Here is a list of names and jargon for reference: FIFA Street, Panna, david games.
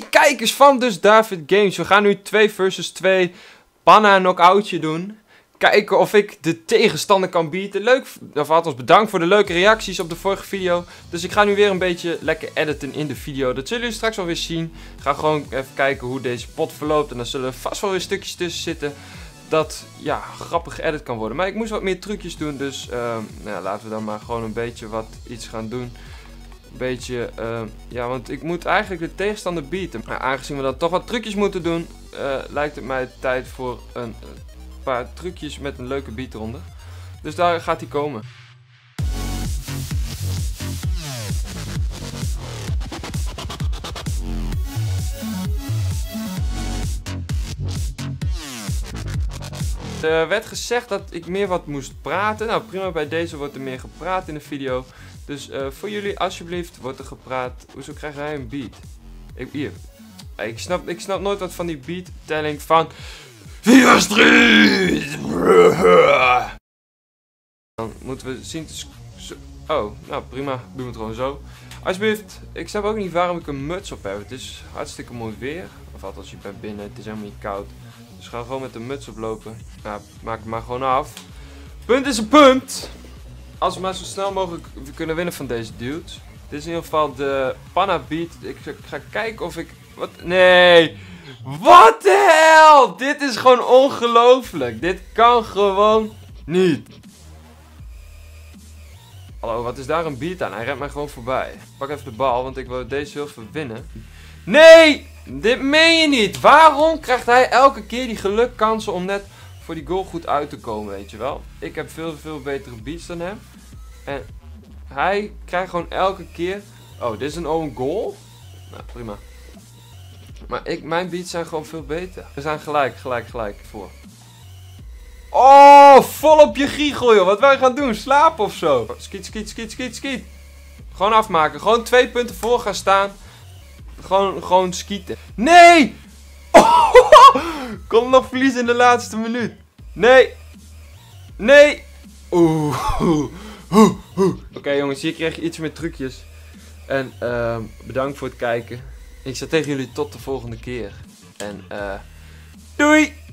3 kijkers van dus David Games. We gaan nu 2 vs 2 Panna knockoutje doen. Kijken of ik de tegenstander kan bieden. Leuk, of althans bedankt voor de leuke reacties op de vorige video. Dus ik ga nu weer een beetje lekker editen in de video. Dat zullen jullie straks wel weer zien. Ik ga gewoon even kijken hoe deze pot verloopt. En dan zullen er vast wel weer stukjes tussen zitten. Dat, ja, grappig geëdit kan worden. Maar ik moest wat meer trucjes doen. Dus nou, laten we dan maar gewoon een beetje iets gaan doen. Een beetje, ja, want ik moet eigenlijk de tegenstander bieden. Maar aangezien we dan toch wat trucjes moeten doen, lijkt het mij tijd voor een... paar trucjes met een leuke beatronde. Dus daar gaat hij komen. Er werd gezegd dat ik meer wat moest praten. Nou prima, bij deze wordt er meer gepraat in de video. Dus voor jullie alsjeblieft wordt er gepraat. Hoezo krijgt hij een beat? Ik snap nooit wat van die beattelling van... FIFA Street! Dan moeten we zien te... Oh, nou prima. Doen we het gewoon zo. Alsjeblieft. Ik snap ook niet waarom ik een muts op heb. Het is hartstikke mooi weer. Of althans, je bent binnen. Het is helemaal niet koud. Dus ga gewoon met de muts oplopen. Nou, maak het maar gewoon af. Punt is een punt! Als we maar zo snel mogelijk kunnen winnen van deze dudes. Dit is in ieder geval de Panna beat. Ik ga kijken of ik... Wat? Nee! What the hell? Dit is gewoon ongelooflijk. Dit kan gewoon niet. Hallo, wat is daar een beat aan? Hij rent mij gewoon voorbij. Pak even de bal, want ik wil deze zilver winnen. Nee! Dit meen je niet. Waarom krijgt hij elke keer die gelukkansen om net voor die goal goed uit te komen, weet je wel? Ik heb veel betere beats dan hem. En hij krijgt gewoon elke keer... Oh, dit is een own goal? Nou, prima. Maar mijn beats zijn gewoon veel beter. We zijn gelijk voor. Oh, vol op je giegel, joh. Wat wij gaan doen, slapen of zo. Skiet. Gewoon afmaken. Gewoon 2 punten voor gaan staan. Gewoon skieten. Nee! Oh, kon nog verliezen in de laatste minuut. Nee! Oké, jongens, hier kreeg je iets meer trucjes. En bedankt voor het kijken. Ik zeg tegen jullie tot de volgende keer. En doei!